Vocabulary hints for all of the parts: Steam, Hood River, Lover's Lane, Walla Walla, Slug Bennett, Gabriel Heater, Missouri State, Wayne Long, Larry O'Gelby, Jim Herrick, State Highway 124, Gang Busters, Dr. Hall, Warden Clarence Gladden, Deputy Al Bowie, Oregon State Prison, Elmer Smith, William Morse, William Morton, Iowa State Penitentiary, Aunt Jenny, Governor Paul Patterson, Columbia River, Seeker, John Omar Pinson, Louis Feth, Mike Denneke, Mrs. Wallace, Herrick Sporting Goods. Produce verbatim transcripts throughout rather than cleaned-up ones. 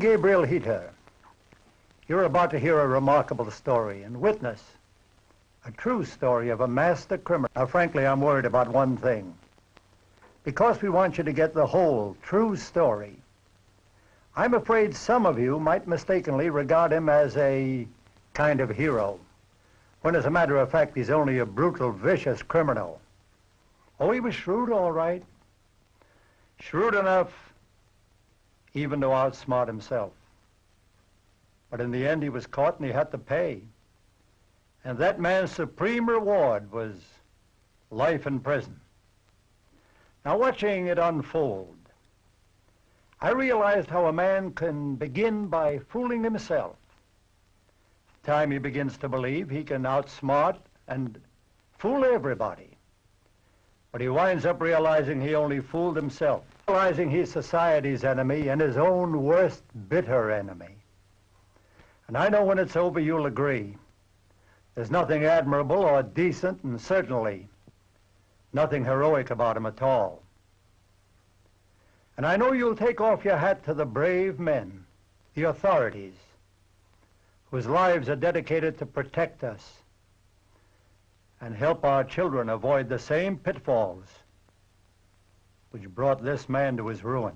Gabriel Heater, you're about to hear a remarkable story and witness a true story of a master criminal. Now, frankly, I'm worried about one thing. Because we want you to get the whole, true story, I'm afraid some of you might mistakenly regard him as a kind of hero, when as a matter of fact, he's only a brutal, vicious criminal. Oh, he was shrewd, all right. Shrewd enough even to outsmart himself. But in the end, he was caught and he had to pay. And that man's supreme reward was life in prison. Now, watching it unfold, I realized how a man can begin by fooling himself. The time he begins to believe he can outsmart and fool everybody. But he winds up realizing he only fooled himself, realizing he's society's enemy and his own worst, bitter enemy. And I know when it's over, you'll agree. There's nothing admirable or decent, and certainly nothing heroic about him at all. And I know you'll take off your hat to the brave men, the authorities, whose lives are dedicated to protect us and help our children avoid the same pitfalls which brought this man to his ruin.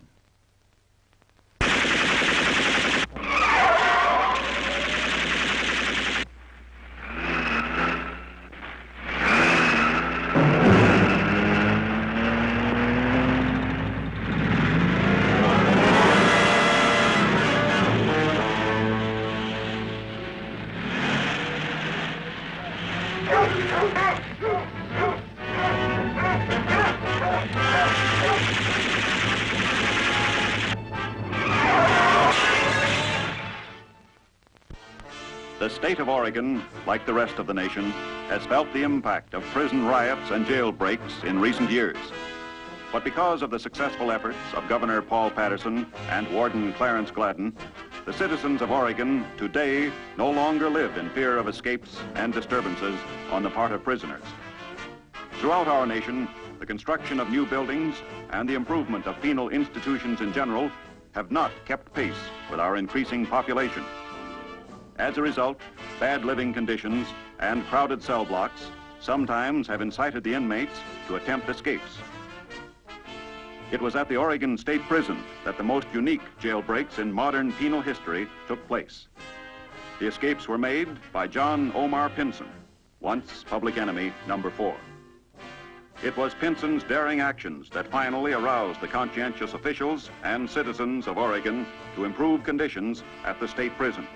The state of Oregon, like the rest of the nation, has felt the impact of prison riots and jail breaks in recent years. But because of the successful efforts of Governor Paul Patterson and Warden Clarence Gladden, the citizens of Oregon today no longer live in fear of escapes and disturbances on the part of prisoners. Throughout our nation, the construction of new buildings and the improvement of penal institutions in general have not kept pace with our increasing population. As a result, bad living conditions and crowded cell blocks sometimes have incited the inmates to attempt escapes. It was at the Oregon State Prison that the most unique jailbreaks in modern penal history took place. The escapes were made by John Omar Pinson, once public enemy number four. It was Pinson's daring actions that finally aroused the conscientious officials and citizens of Oregon to improve conditions at the state prison.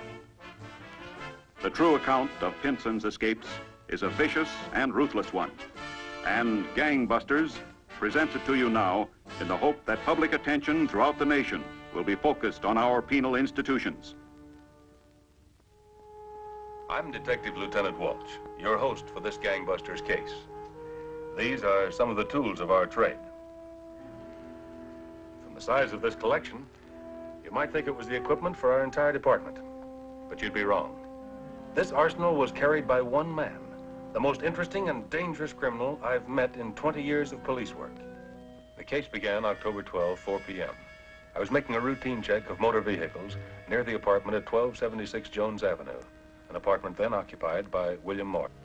The true account of Pinson's escapes is a vicious and ruthless one, and Gangbusters presented to you now in the hope that public attention throughout the nation will be focused on our penal institutions. I'm Detective Lieutenant Walsh, your host for this Gangbusters case. These are some of the tools of our trade. From the size of this collection, you might think it was the equipment for our entire department, but you'd be wrong. This arsenal was carried by one man, the most interesting and dangerous criminal I've met in twenty years of police work. The case began October twelfth, four p m I was making a routine check of motor vehicles near the apartment at twelve seventy-six Jones Avenue, an apartment then occupied by William Morton.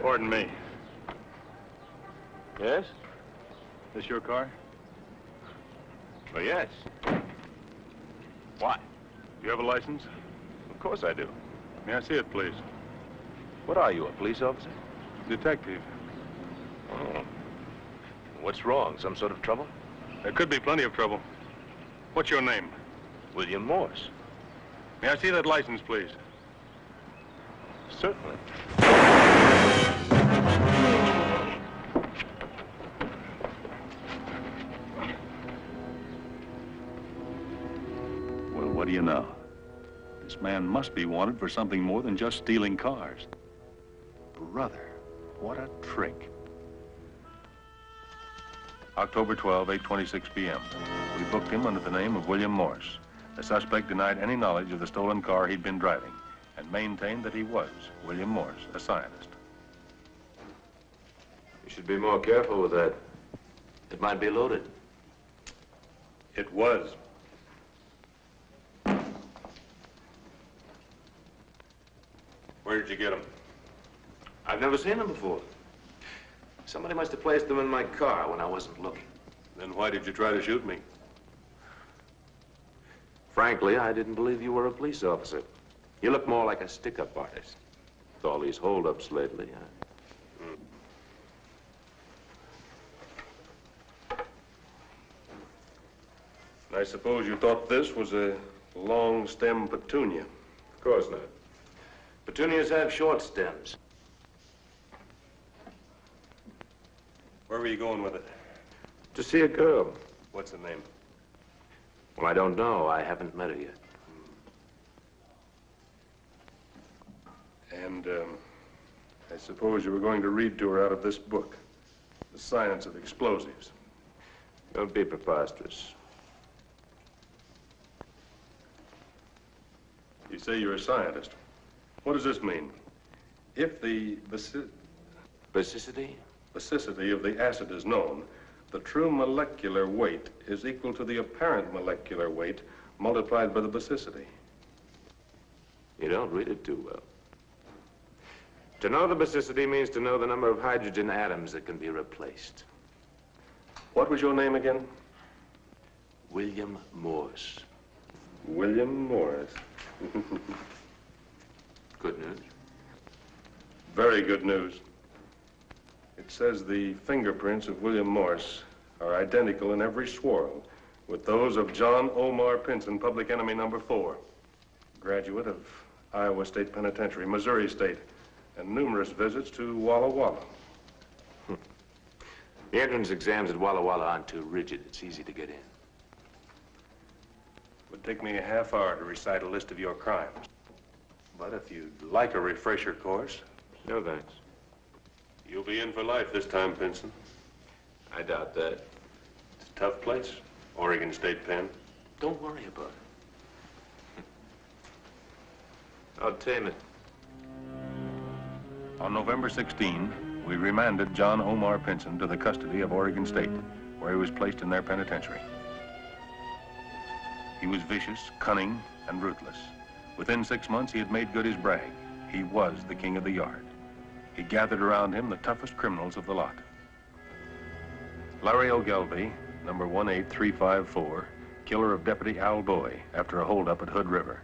Pardon me. Yes? This your car? Well, yes. Why? Do you have a license? Of course I do. May I see it, please? What are you, a police officer? Detective. Oh. What's wrong? Some sort of trouble? There could be plenty of trouble. What's your name? William Morse. May I see that license, please? Certainly. Well, what do you know? The this man must be wanted for something more than just stealing cars. Brother, what a trick. October twelfth, eight twenty-six p m We booked him under the name of William Morse. The suspect denied any knowledge of the stolen car he'd been driving and maintained that he was William Morse, a scientist. You should be more careful with that. It might be loaded. It was. Where did you get them? I've never seen them before. Somebody must have placed them in my car when I wasn't looking. Then why did you try to shoot me? Frankly, I didn't believe you were a police officer. You look more like a stick-up artist. With all these hold-ups lately, huh? Mm. I suppose you thought this was a long-stem petunia. Of course not. Petunias have short stems. Where were you going with it? To see a girl. What's her name? Well, I don't know. I haven't met her yet. And um, I suppose you were going to read to her out of this book, The Science of Explosives. Don't be preposterous. You say you're a scientist. What does this mean? If the basi- basicity? basicity of the acid is known, the true molecular weight is equal to the apparent molecular weight multiplied by the basicity. You don't read it too well. To know the basicity means to know the number of hydrogen atoms that can be replaced. What was your name again? William Morse. William Morse. Good news. Very good news. It says the fingerprints of William Morse are identical in every swirl with those of John Omar Pinson, public enemy number four, graduate of Iowa State Penitentiary, Missouri State, and numerous visits to Walla Walla. Hmm. The entrance exams at Walla Walla aren't too rigid. It's easy to get in. It would take me a half hour to recite a list of your crimes. But if you'd like a refresher course... No, thanks. You'll be in for life this time, Pinson. I doubt that. It's a tough place, Oregon State Pen. Don't worry about it. I'll tame it. On November sixteenth, we remanded John Omar Pinson to the custody of Oregon State, where he was placed in their penitentiary. He was vicious, cunning, and ruthless. Within six months, he had made good his brag. He was the king of the yard. He gathered around him the toughest criminals of the lot. Larry O'Gelby, number one eight three five four, killer of Deputy Al Bowie after a holdup at Hood River.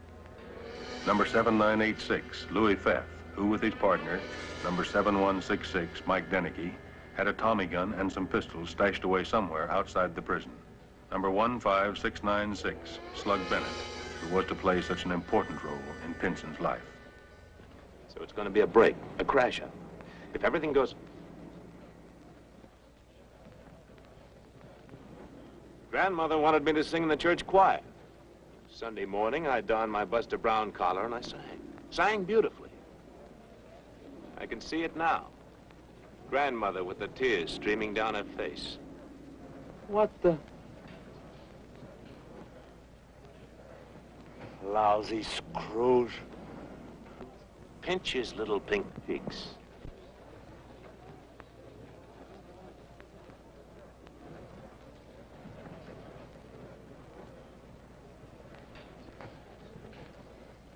Number seven nine eight six, Louis Feth, who with his partner, number seven one six six, Mike Denneke, had a Tommy gun and some pistols stashed away somewhere outside the prison. Number one five six nine six, Slug Bennett, who was to play such an important role in Pinson's life. So it's going to be a break, a crasher. If everything goes... Grandmother wanted me to sing in the church choir. Sunday morning, I donned my Buster Brown collar and I sang. Sang beautifully. I can see it now. Grandmother with the tears streaming down her face. What the... Lousy Scrooge. Pinches little pink cheeks.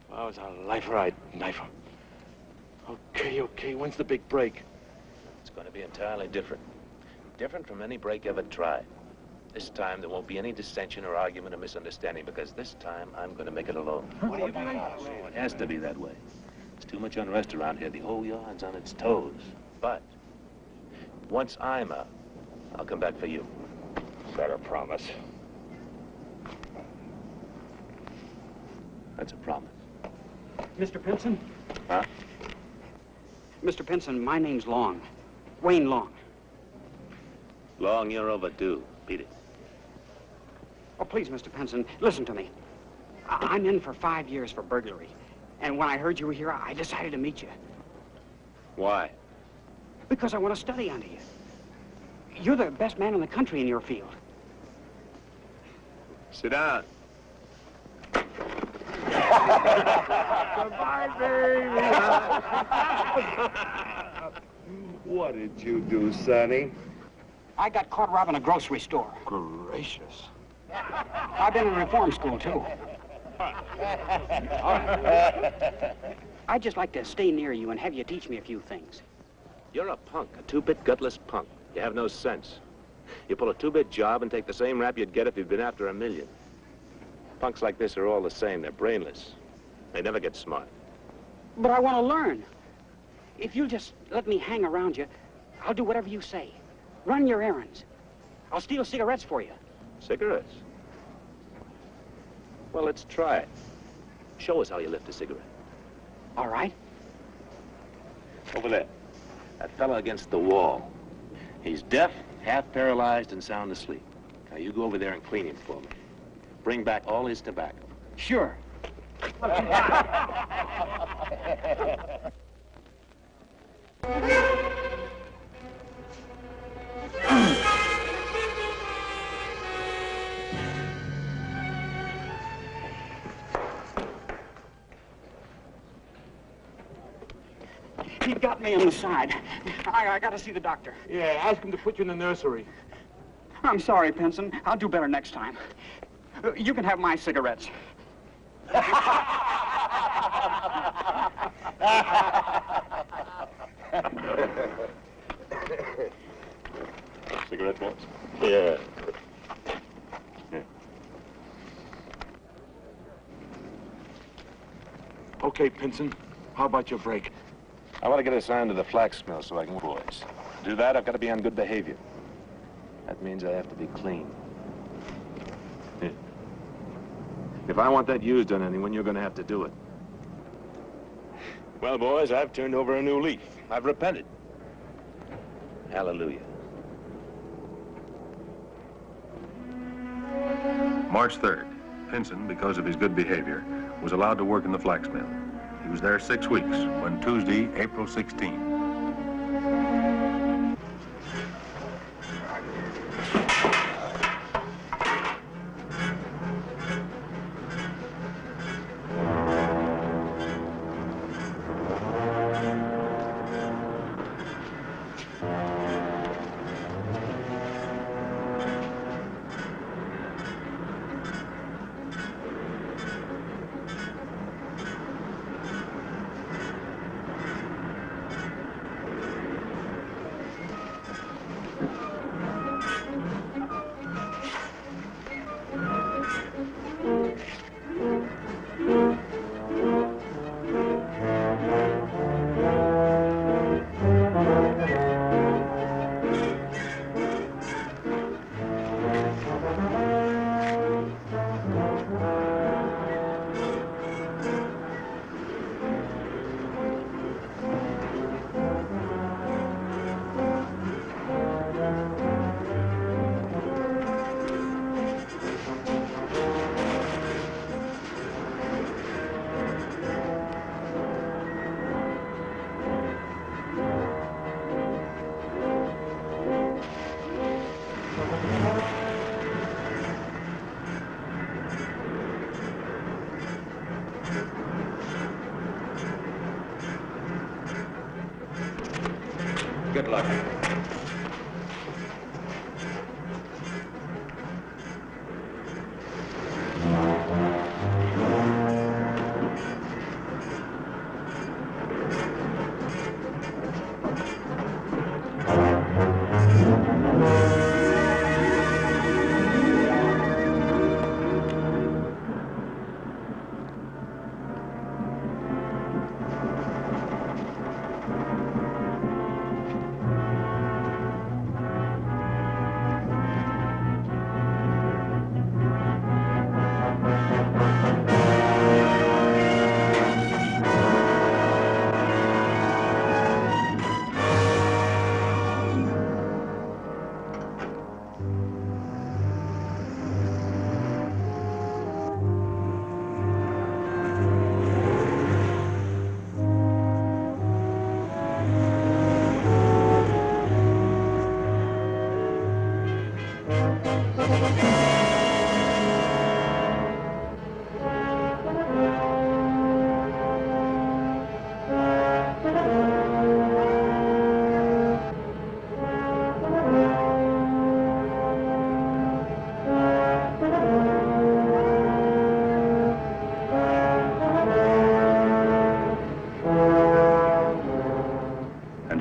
Well, I was a lifer, I'd knife him. Okay, okay, when's the big break? It's going to be entirely different. Different from any break ever tried. This time there won't be any dissension or argument or misunderstanding because this time I'm going to make it alone. What do you mean? Oh, it has to be that way. Too much unrest around here. The whole yard's on its toes. But once I'm out, I'll come back for you. Better promise. That's a promise. Mister Pinson? Huh? Mister Pinson, my name's Long. Wayne Long. Long, you're overdue. Beat it. Oh, please, Mister Pinson, listen to me. I'm in for five years for burglary. And when I heard you were here, I decided to meet you. Why? Because I want to study under you. You're the best man in the country in your field. Sit down. Goodbye, baby. What did you do, Sonny? I got caught robbing a grocery store. Gracious. I've been in reform school, too. I'd just like to stay near you and have you teach me a few things. You're a punk, a two-bit gutless punk. You have no sense. You pull a two-bit job and take the same rap you'd get if you'd been after a million. Punks like this are all the same. They're brainless. They never get smart. But I want to learn. If you'll just let me hang around you, I'll do whatever you say. Run your errands. I'll steal cigarettes for you. Cigarettes? Well, let's try it. Show us how you lift a cigarette. All right. Over there. That fella against the wall. He's deaf, half paralyzed, and sound asleep. Now, you go over there and clean him for me. Bring back all his tobacco. Sure. He got me on the side. I, I gotta see the doctor. Yeah, ask him to put you in the nursery. I'm sorry, Pinson. I'll do better next time. Uh, you can have my cigarettes. Cigarette box? Yeah. Yeah. Okay, Pinson. How about your break? I want to get assigned to the flax mill so I can work. To do that, I've got to be on good behavior. That means I have to be clean. Yeah. If I want that used on anyone, you're going to have to do it. Well, boys, I've turned over a new leaf. I've repented. Hallelujah. March third, Pinson, because of his good behavior, was allowed to work in the flax mill. He was there six weeks, when Tuesday, April sixteenth.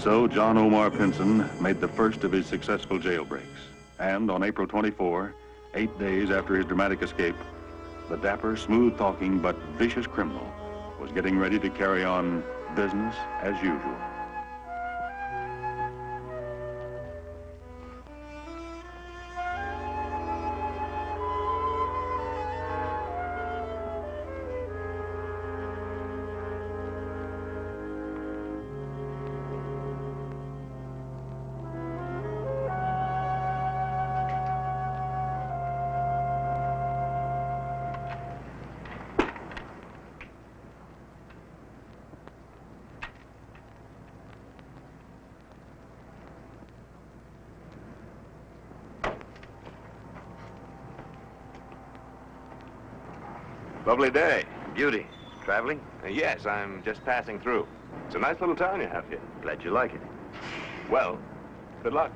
So John Omar Pinson made the first of his successful jailbreaks. And on April twenty-fourth, eight days after his dramatic escape, the dapper, smooth-talking but vicious criminal was getting ready to carry on business as usual. Lovely day. Beauty. Traveling? Uh, yes, I'm just passing through. It's a nice little town you have here. Glad you like it. Well, good luck.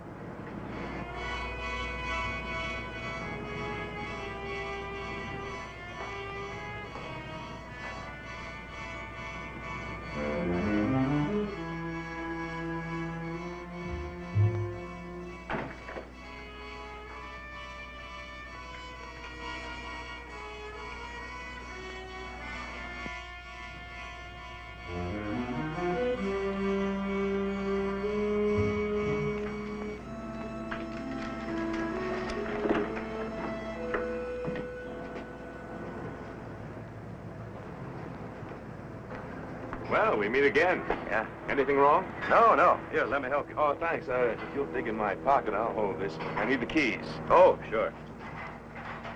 Well, we meet again. Yeah. Anything wrong? No, no. Here, let me help you. Oh, thanks. Uh, if you'll dig in my pocket, I'll hold this. I need the keys. Oh, sure.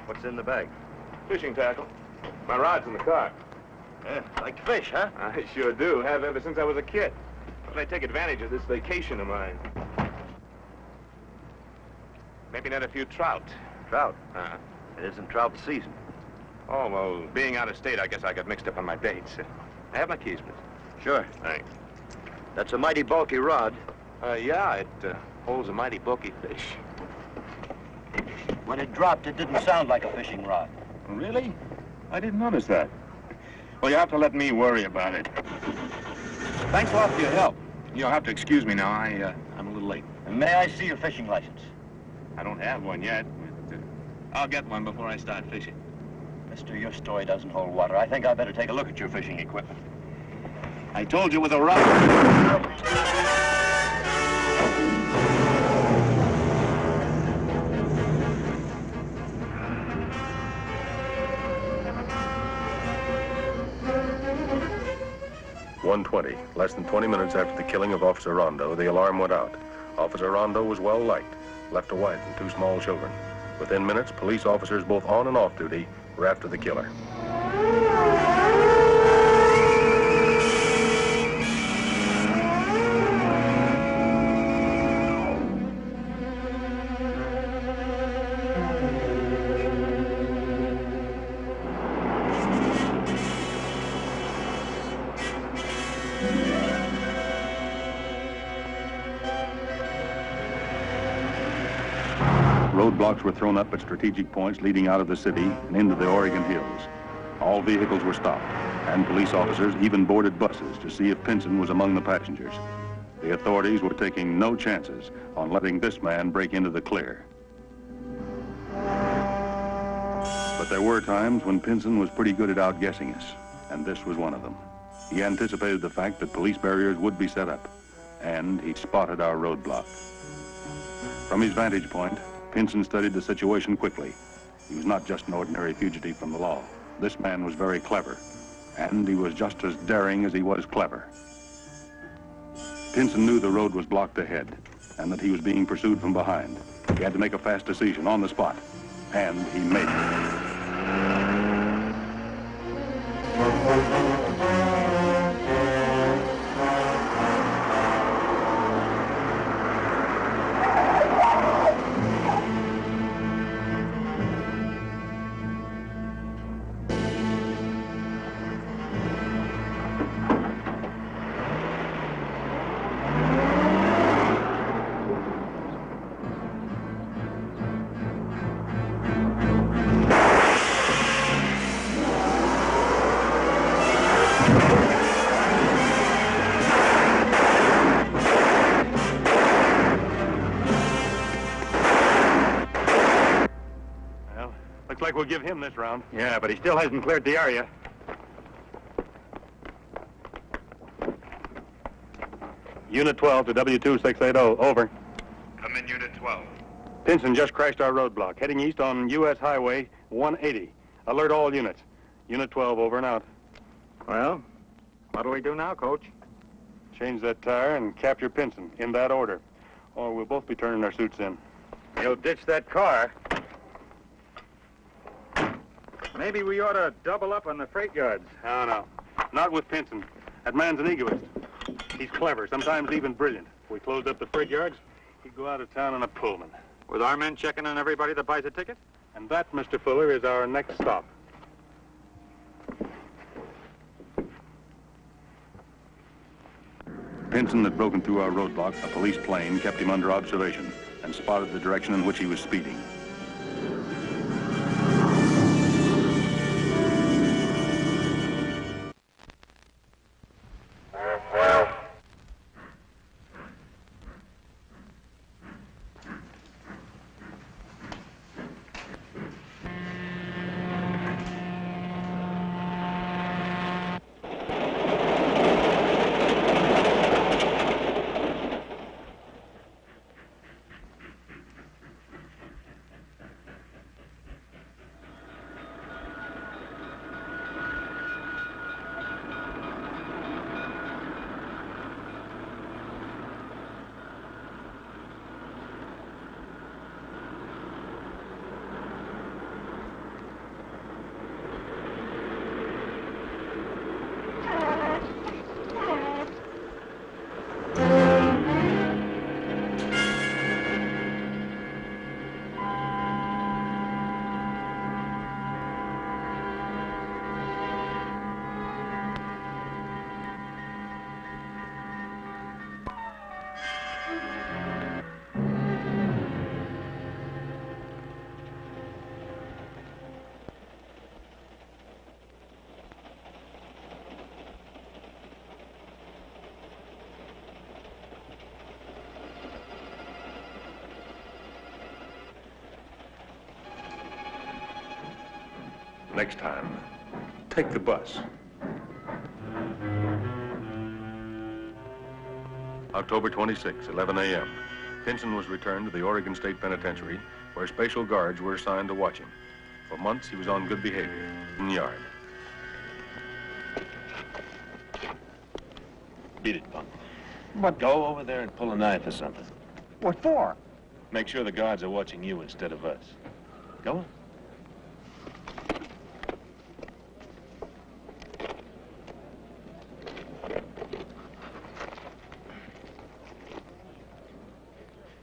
What's in the bag? Fishing tackle. My rod's in the car. Yeah, like to fish, huh? I sure do. Have ever since I was a kid. But I take advantage of this vacation of mine. Maybe net a few trout. Trout? Uh-huh. It isn't trout season. Oh, well, being out of state, I guess I got mixed up on my dates. I have my keys, please. Sure. Thanks. That's a mighty bulky rod. Uh, yeah, it uh, holds a mighty bulky fish. When it dropped, it didn't sound like a fishing rod. Really? I didn't notice that. Well, you have to let me worry about it. Thanks a lot for your help. You'll have to excuse me now. I, uh, I'm a little late. And may I see your fishing license? I don't have one yet. But, uh, I'll get one before I start fishing. Mister, your story doesn't hold water. I think I better take a look at your fishing equipment. I told you with a rod. one twenty, less than twenty minutes after the killing of Officer Rondo, the alarm went out. Officer Rondo was well liked, left a wife and two small children. Within minutes, police officers both on and off duty were after the killer. Roadblocks were thrown up at strategic points leading out of the city and into the Oregon hills. All vehicles were stopped, and police officers even boarded buses to see if Pinson was among the passengers. The authorities were taking no chances on letting this man break into the clear. But there were times when Pinson was pretty good at outguessing us, and this was one of them. He anticipated the fact that police barriers would be set up, and he spotted our roadblock. From his vantage point, Pinson studied the situation quickly. He was not just an ordinary fugitive from the law. This man was very clever, and he was just as daring as he was clever. Pinson knew the road was blocked ahead, and that he was being pursued from behind. He had to make a fast decision on the spot, and he made it. Looks like we'll give him this round. Yeah, but he still hasn't cleared the area. Unit twelve to W two six eight zero, over. Come in, Unit twelve. Pinson just crashed our roadblock, heading east on U S Highway one eighty. Alert all units. Unit twelve, over and out. Well, what do we do now, Coach? Change that tire and capture Pinson, in that order. Or we'll both be turning our suits in. You'll ditch that car. Maybe we ought to double up on the freight yards. No, no. Not with Pinson. That man's an egoist. He's clever, sometimes even brilliant. If we closed up the freight yards, he'd go out of town on a Pullman. With our men checking on everybody that buys a ticket? And that, Mister Fuller, is our next stop. Pinson had broken through our roadblock. A police plane kept him under observation and spotted the direction in which he was speeding. Next time, take the bus. October twenty-sixth, eleven a m Pinson was returned to the Oregon State Penitentiary, where special guards were assigned to watch him. For months, he was on good behavior in the yard. Beat it, punk. What? Go over there and pull a knife or something. What for? Make sure the guards are watching you instead of us. Go on.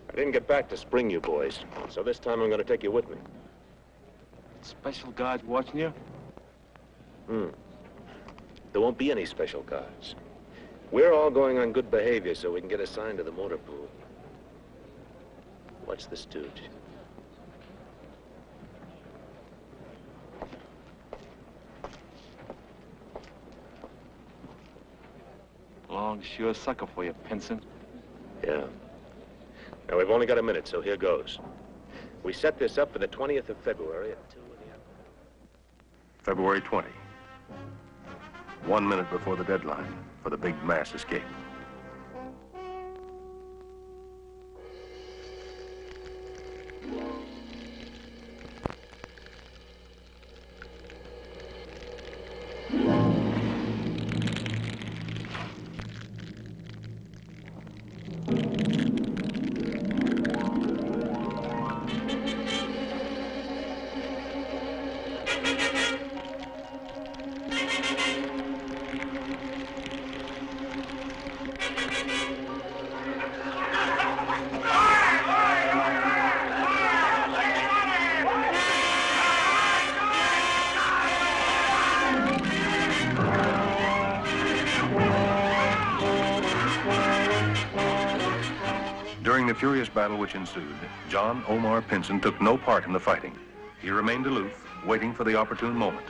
I didn't get back to spring you boys, so this time I'm going to take you with me. Special guards watching you? Hmm. There won't be any special guards. We're all going on good behavior so we can get assigned to the motor pool. Watch the stooge. Long, sure sucker for you, Pinson. Yeah. Now, we've only got a minute, so here goes. We set this up for the twentieth of February at two in the afternoon. February twentieth. One minute before the deadline for the big mass escape. Furious battle which ensued, John Omar Pinson took no part in the fighting. He remained aloof, waiting for the opportune moment.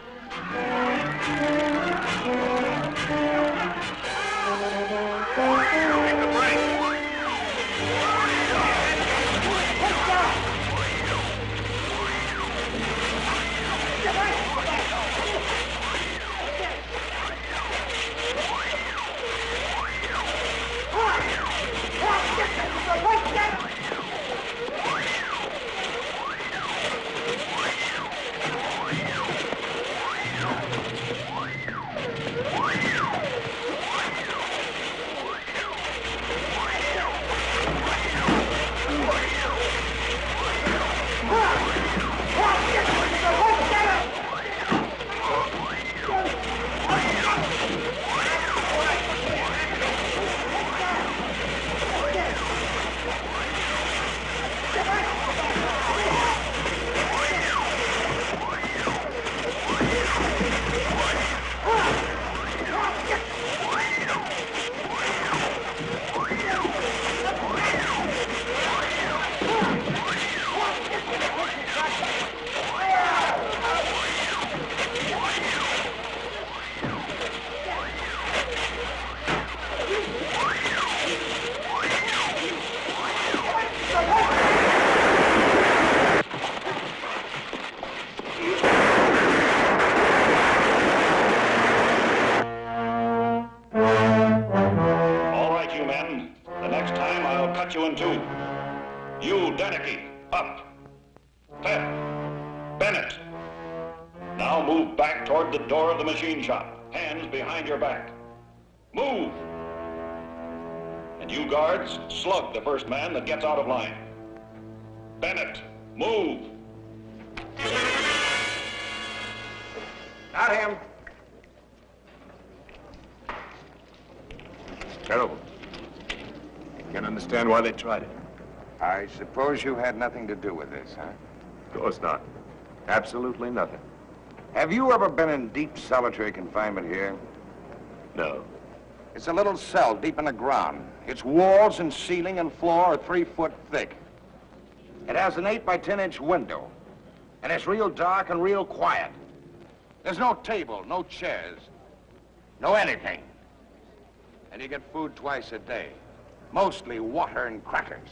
Now move back toward the door of the machine shop. Hands behind your back. Move! And you guards, slug the first man that gets out of line. Bennett, move! Not him. Terrible. I can understand why they tried it. I suppose you had nothing to do with this, huh? Of course not. Absolutely nothing. Have you ever been in deep solitary confinement here? No. It's a little cell deep in the ground. Its walls and ceiling and floor are three foot thick. It has an eight by ten inch window. And it's real dark and real quiet. There's no table, no chairs, no anything. And you get food twice a day. Mostly water and crackers.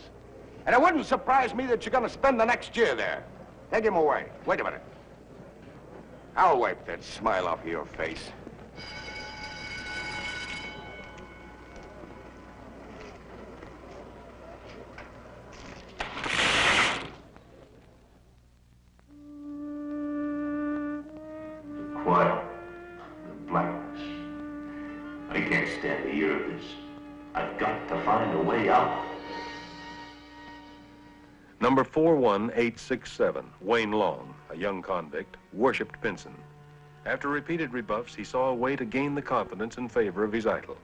And it wouldn't surprise me that you're going to spend the next year there. Take him away. Wait a minute. I'll wipe that smile off of your face. The quiet, the blackness. I can't stand the year of this. I've got to find a way out. Number four one eight six seven, Wayne Long, a young convict, worshipped Pinson. After repeated rebuffs, he saw a way to gain the confidence and favor of his idol.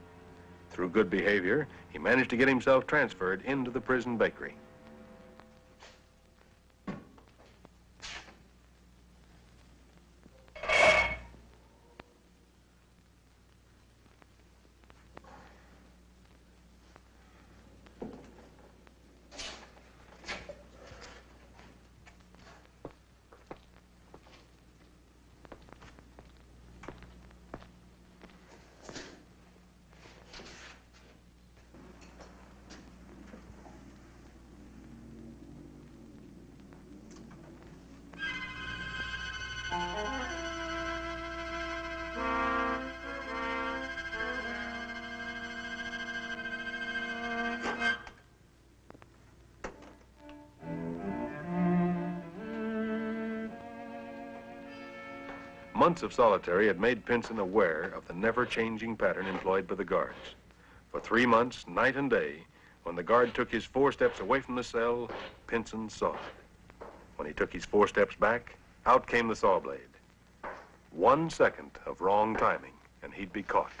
Through good behavior, he managed to get himself transferred into the prison bakery. Months of solitary had made Pinson aware of the never-changing pattern employed by the guards. For three months, night and day, when the guard took his four steps away from the cell, Pinson saw it. When he took his four steps back, out came the saw blade. One second of wrong timing, and he'd be caught.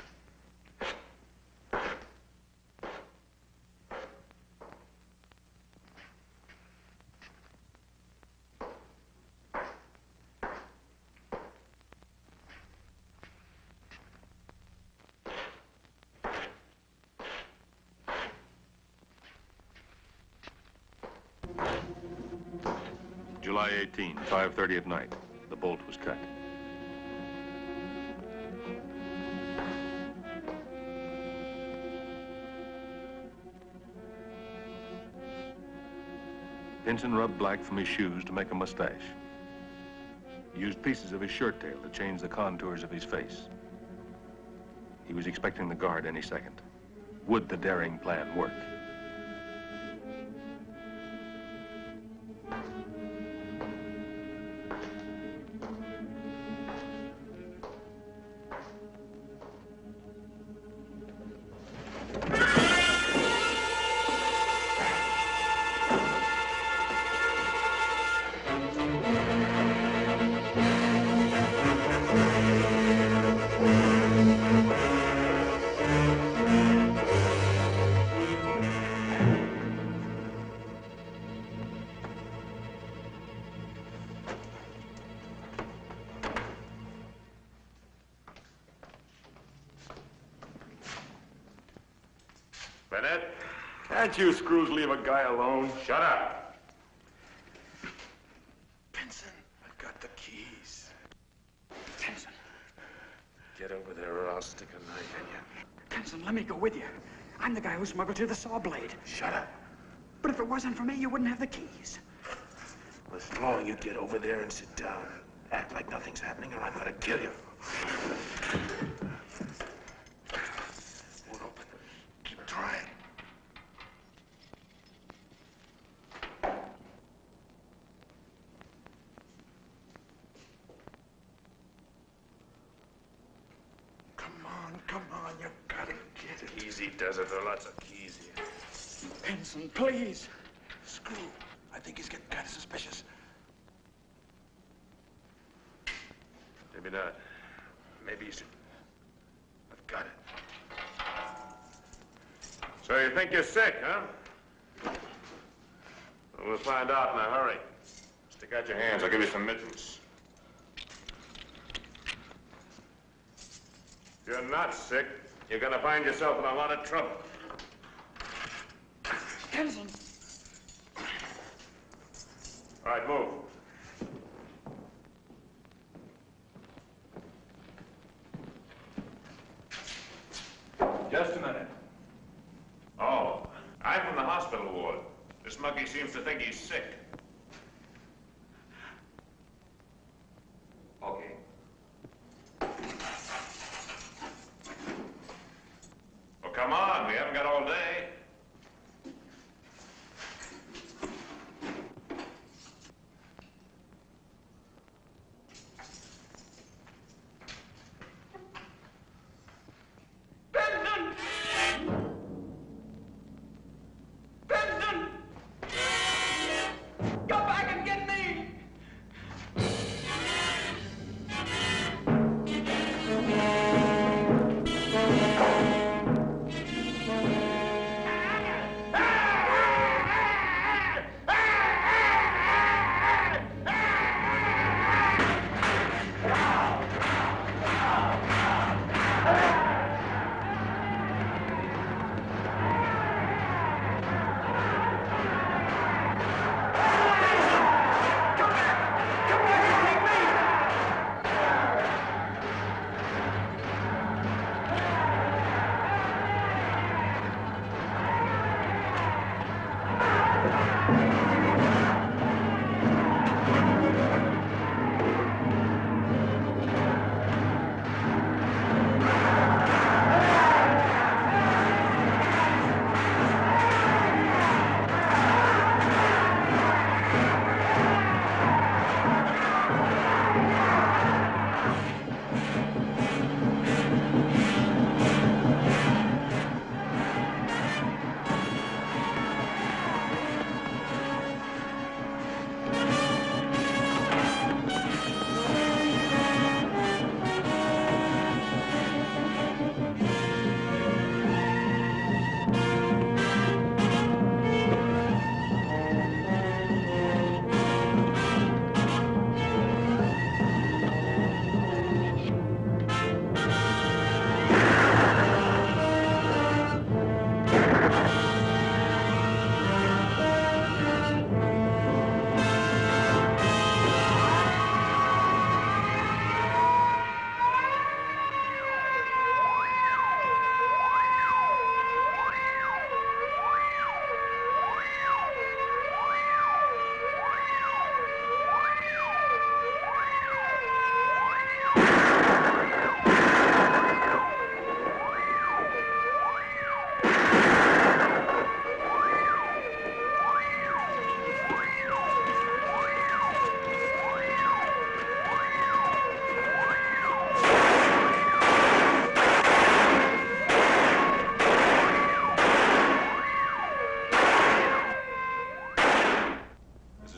July eighteenth, five thirty at night. The bolt was cut. Pinson rubbed black from his shoes to make a mustache. He used pieces of his shirt tail to change the contours of his face. He was expecting the guard any second. Would the daring plan work? Can't you screws leave a guy alone? Shut up. Pinson, I've got the keys. Pinson. Get over there or I'll stick a knife in you. Pinson, let me go with you. I'm the guy who smuggled you the saw blade. Shut up. But if it wasn't for me, you wouldn't have the keys. Listen, Long, you get over there and sit down. Act like nothing's happening or I'm gonna kill you. Take it easy, Desert. There are lots of keys here. Pinson, please. Screw. I think he's getting kind of suspicious. Maybe not. Maybe you should... I've got it. So you think you're sick, huh? Well, we'll find out in a hurry. Stick out your hands. I'll give you some mittens. If you're not sick, you're going to find yourself in a lot of trouble. Henson. All right, move. Just a minute. Oh, I'm from the hospital ward. This monkey seems to think he's sick. Okay. Well, come on. We haven't got all day.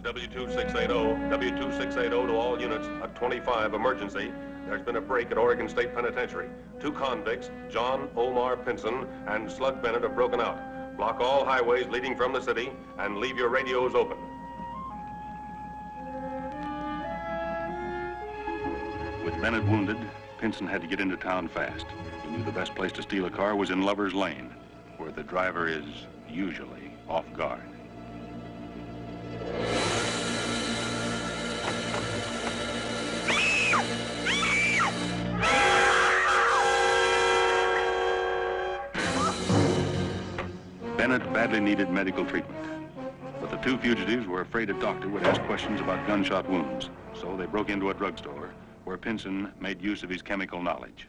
W two six eight zero to all units at twenty-five emergency. There's been a break at Oregon State Penitentiary. Two convicts, John Omar Pinson and Slug Bennett, have broken out. Block all highways leading from the city and leave your radios open. With Bennett wounded, Pinson had to get into town fast. He knew the best place to steal a car was in Lover's Lane, where the driver is usually off guard. Bennett badly needed medical treatment, but the two fugitives were afraid a doctor would ask questions about gunshot wounds, so they broke into a drugstore where Pinson made use of his chemical knowledge.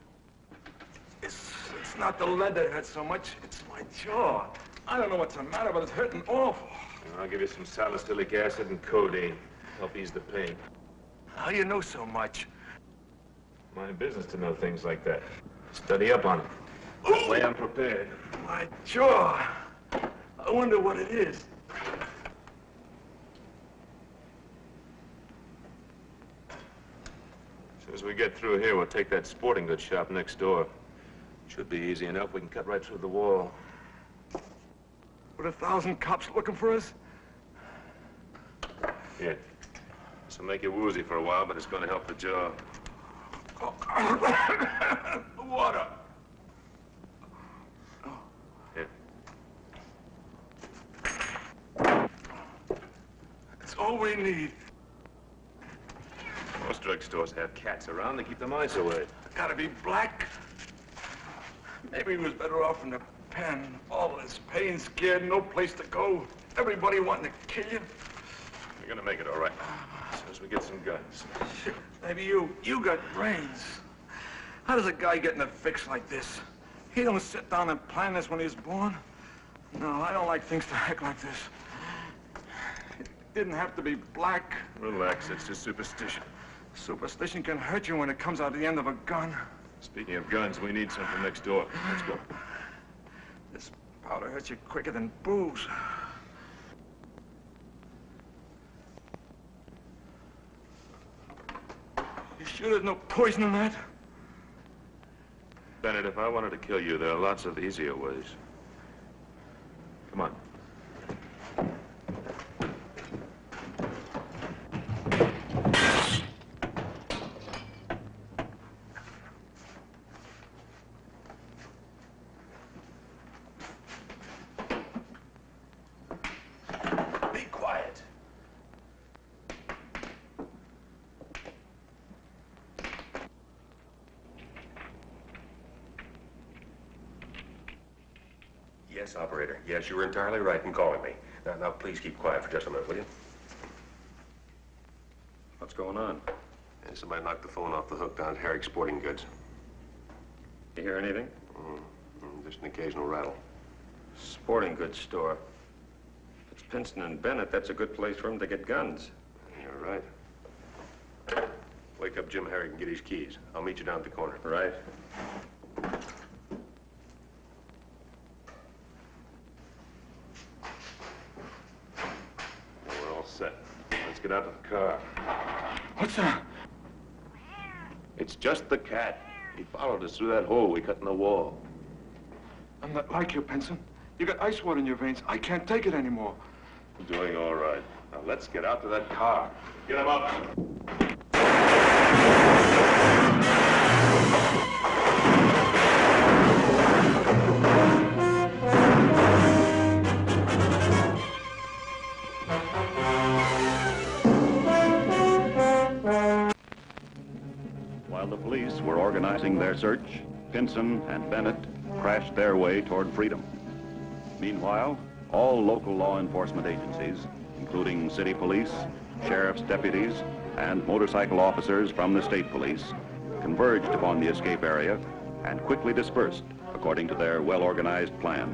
It's, it's not the lead that hurts so much, it's my jaw. I don't know what's the matter, but it's hurting awful. I'll give you some salicylic acid and codeine. Help ease the pain. How do you know so much? My business to know things like that. Study up on it. What way I'm prepared. My jaw. I wonder what it is. As we get through here, we'll take that sporting goods shop next door. Should be easy enough. We can cut right through the wall. With a thousand cops looking for us? Yeah. This will make you woozy for a while, but it's going to help the job. Oh. The water. Yeah. That's all we need. Most drugstores have cats around. They keep the mice away. Gotta be black. Maybe he was better off in the pen. All this pain, scared, no place to go. Everybody wanting to kill you. You're gonna make it all right. As soon as we get some guns. Shoot. Maybe you, you got brains. How does a guy get in a fix like this? He don't sit down and plan this when he was born. No, I don't like things to act like this. It didn't have to be black. Relax, it's just superstition. Superstition can hurt you when it comes out the end of a gun. Speaking of guns, we need some from next door. Let's go. This powder hurts you quicker than booze. You sure there's no poison in that? Bennett, if I wanted to kill you, there are lots of easier ways. Come on. Yes, operator. Yes, you were entirely right in calling me. Now, now, please keep quiet for just a minute, will you? What's going on? Yeah, somebody knocked the phone off the hook down at Herrick Sporting Goods. You hear anything? Mm, mm, just an occasional rattle. Sporting goods store. If it's Pinson and Bennett, that's a good place for them to get guns. You're right. Wake up Jim Herrick and get his keys. I'll meet you down at the corner. Right. Get out of the car. What's that? It's just the cat. He followed us through that hole we cut in the wall. I'm not like you, Pinson. You got ice water in your veins. I can't take it anymore. You're doing all right. Now let's get out to that car. Get him up. Police were organizing their search, Pinson and Bennett crashed their way toward freedom. Meanwhile, all local law enforcement agencies, including city police, sheriff's deputies, and motorcycle officers from the state police, converged upon the escape area and quickly dispersed according to their well-organized plan.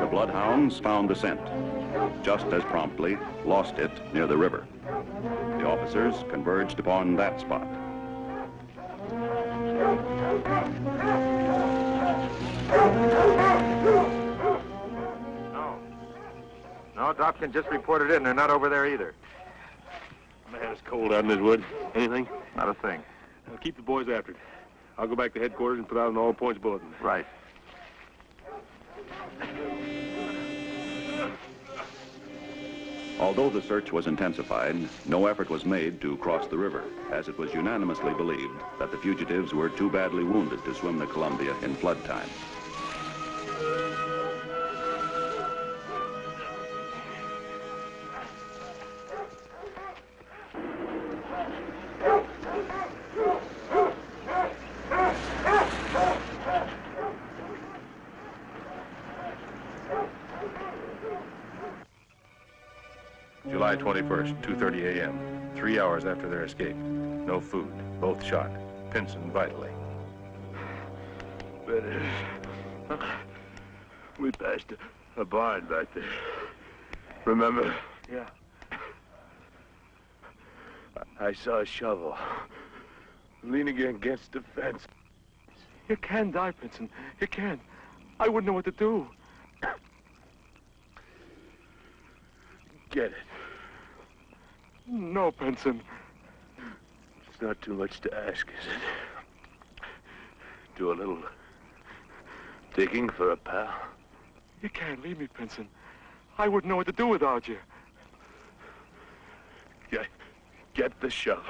The bloodhounds found the scent, just as promptly lost it near the river. The officers converged upon that spot. No. No, Dobkin just reported in. They're not over there either. Man, it's cold out in this wood. Anything? Not a thing. Now keep the boys after it. I'll go back to headquarters and put out an all-points bulletin. Right. Although the search was intensified, no effort was made to cross the river, as it was unanimously believed that the fugitives were too badly wounded to swim the Columbia in flood time. July twenty-first, two thirty a m, three hours after their escape. No food, both shot. Pinson vitally. Bennett, we passed a, a barn back there. Remember? Yeah. I, I saw a shovel. leaning against the fence. You can die, Pinson. You can. I wouldn't know what to do. Get it. No, Pinson. It's not too much to ask, is it? Do a little digging for a pal. You can't leave me, Pinson. I wouldn't know what to do without you. Get, get the shovel.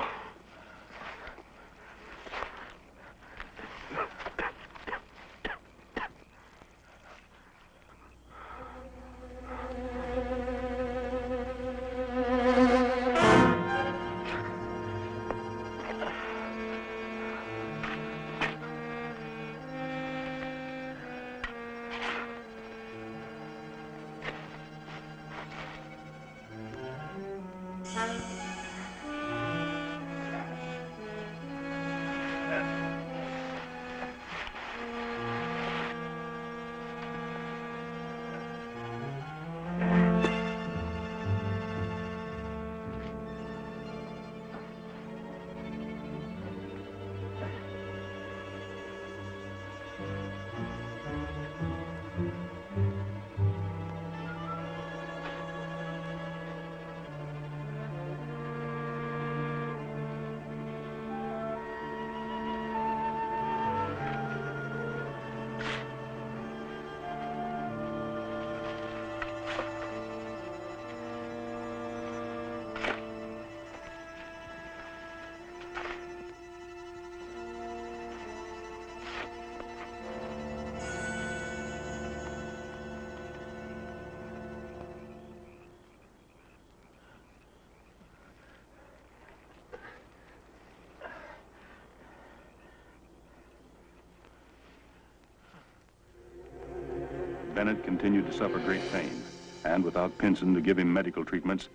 Bennett continued to suffer great pain, and without Pinson to give him medical treatments,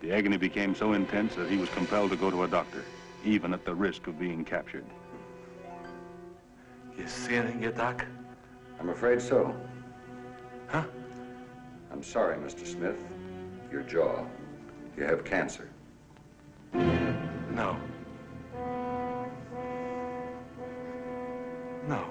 the agony became so intense that he was compelled to go to a doctor, even at the risk of being captured. You see anything yet, Doc? I'm afraid so. Huh? I'm sorry, Mister Smith. Your jaw. You have cancer. No. No.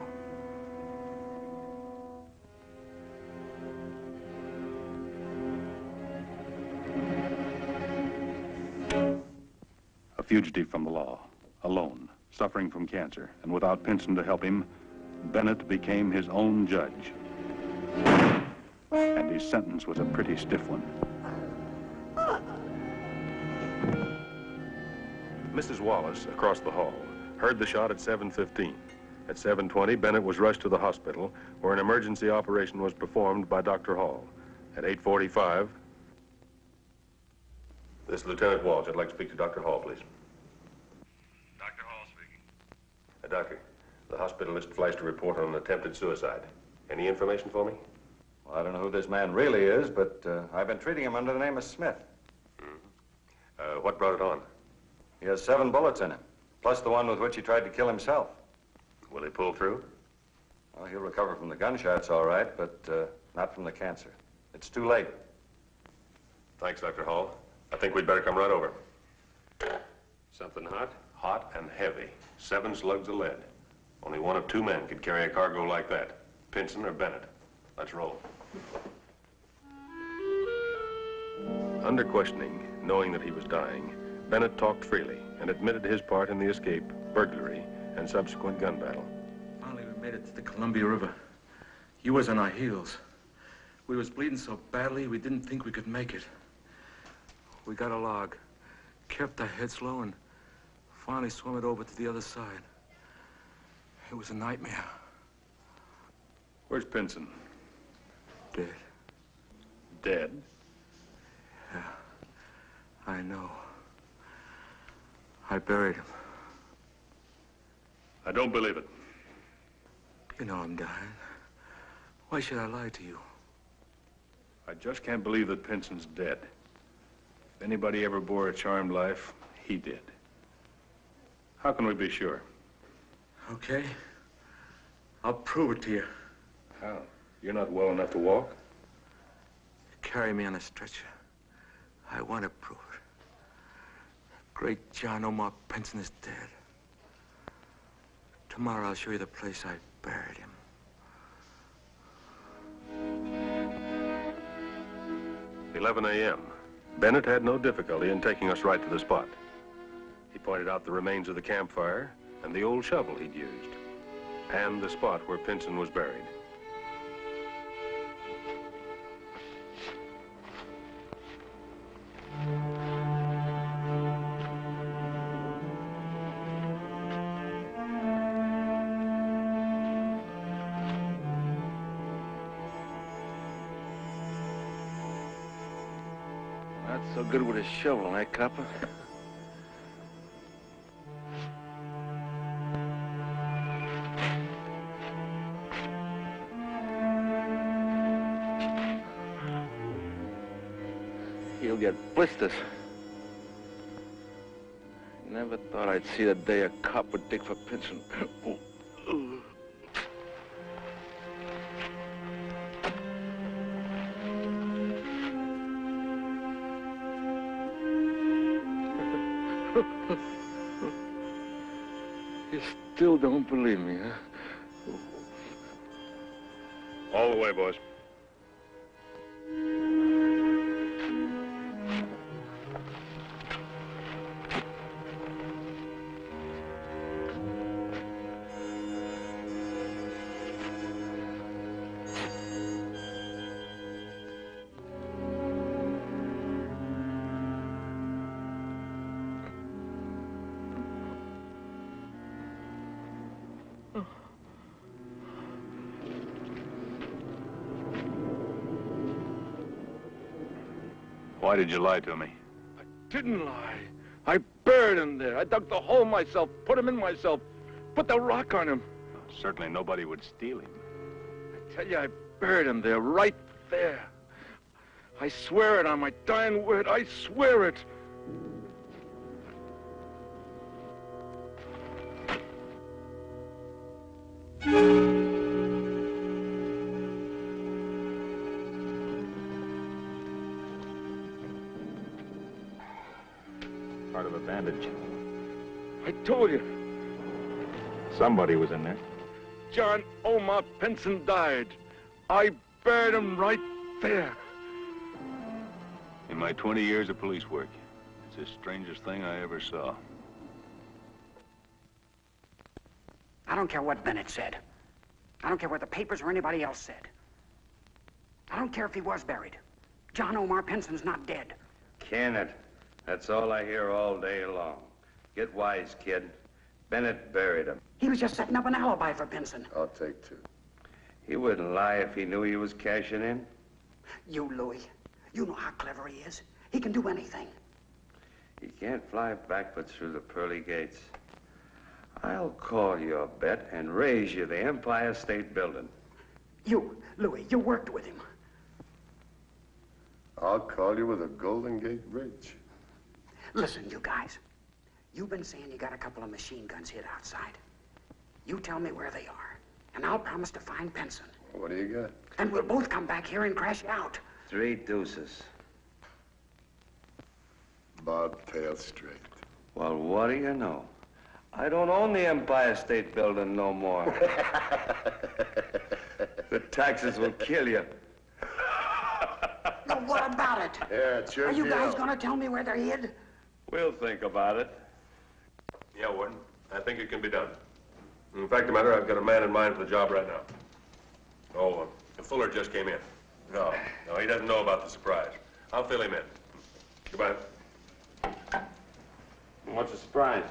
Fugitive from the law, alone, suffering from cancer, and without Pinson to help him, Bennett became his own judge. And his sentence was a pretty stiff one. Missus Wallace, across the hall, heard the shot at seven fifteen. At seven twenty, Bennett was rushed to the hospital, where an emergency operation was performed by Doctor Hall. At eight forty-five... This is Lieutenant Walsh. I'd like to speak to Doctor Hall, please. Doctor, the hospitalist flies to report on an attempted suicide. Any information for me? Well, I don't know who this man really is, but uh, I've been treating him under the name of Smith. Mm-hmm. Uh, what brought it on? He has seven bullets in him, plus the one with which he tried to kill himself. Will he pull through? Well, he'll recover from the gunshots, all right, but uh, not from the cancer. It's too late. Thanks, Doctor Hall. I think we'd better come right over. Something hot? Hot and heavy. Seven slugs of lead. Only one of two men could carry a cargo like that. Pinson or Bennett. Let's roll. Under questioning, knowing that he was dying, Bennett talked freely and admitted his part in the escape, burglary, and subsequent gun battle. Finally, we made it to the Columbia River. You was on our heels. We was bleeding so badly, we didn't think we could make it. We got a log, kept our heads low, and finally swam it over to the other side. It was a nightmare. Where's Pinson? Dead. Dead? Yeah, I know. I buried him. I don't believe it. You know I'm dying. Why should I lie to you? I just can't believe that Pinson's dead. If anybody ever bore a charmed life, he did. How can we be sure? Okay. I'll prove it to you. How? You're not well enough to walk? Carry me on a stretcher. I want to prove it. Great John Omar Pinson is dead. Tomorrow I'll show you the place I buried him. eleven a m Bennett had no difficulty in taking us right to the spot. He pointed out the remains of the campfire and the old shovel he'd used, and the spot where Pinson was buried. So good with a shovel, eh, copper? You'll get blisters. Never thought I'd see the day a cop would dig for Pinson. Still don't believe me, huh? All the way, boys. Why did you lie to me? I didn't lie. I buried him there. I dug the hole myself, put him in myself, put the rock on him. Certainly nobody would steal him. I tell you, I buried him there, right there. I swear it on my dying word. I swear it. Somebody was in there. John Omar Pinson died. I buried him right there. In my twenty years of police work, it's the strangest thing I ever saw. I don't care what Bennett said. I don't care what the papers or anybody else said. I don't care if he was buried. John Omar Pinson's not dead. Can it? That's all I hear all day long. Get wise, kid. Bennett buried him. He was just setting up an alibi for Pinson. I'll take two. He wouldn't lie if he knew he was cashing in. You, Louis, you know how clever he is. He can do anything. He can't fly backwards through the pearly gates. I'll call your bet and raise you the Empire State Building. You, Louis, you worked with him. I'll call you with a Golden Gate Bridge. Listen, you guys. You've been saying you got a couple of machine guns hid outside. You tell me where they are, and I'll promise to find Pinson. What do you got? And we'll both come back here and crash out. Three deuces. Bobtail straight. Well, what do you know? I don't own the Empire State Building no more. The taxes will kill you. Now, what about it? Yeah, it's your Are you deal. guys going to tell me where they're hid? We'll think about it. Yeah, Warden, I think it can be done. In fact, the matter, I've got a man in mind for the job right now. Oh, uh, Fuller just came in. No, no, he doesn't know about the surprise. I'll fill him in. Goodbye. What's the surprise?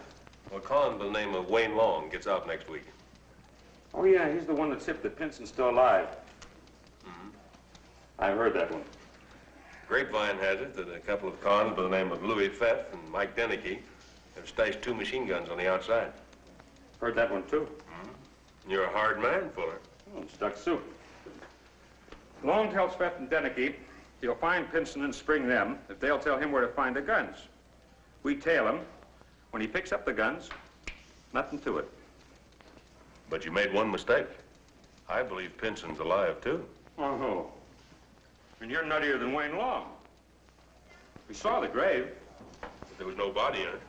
Well, a con by the name of Wayne Long gets out next week. Oh, yeah, he's the one that tipped that Pinson's still alive. Mm-hmm. I heard that one. Grapevine has it that a couple of cons by the name of Louis Feth and Mike Denneke have stashed two machine guns on the outside. Heard that one, too. Mm-hmm. You're a hard man, Fuller. Oh, stuck soup. Long tells Feth and Denneke he'll find Pinson and spring them if they'll tell him where to find the guns. We tail him. When he picks up the guns, nothing to it. But you made one mistake. I believe Pinson's alive, too. Oh. And you're nuttier than Wayne Long. We saw the grave, but there was no body in it.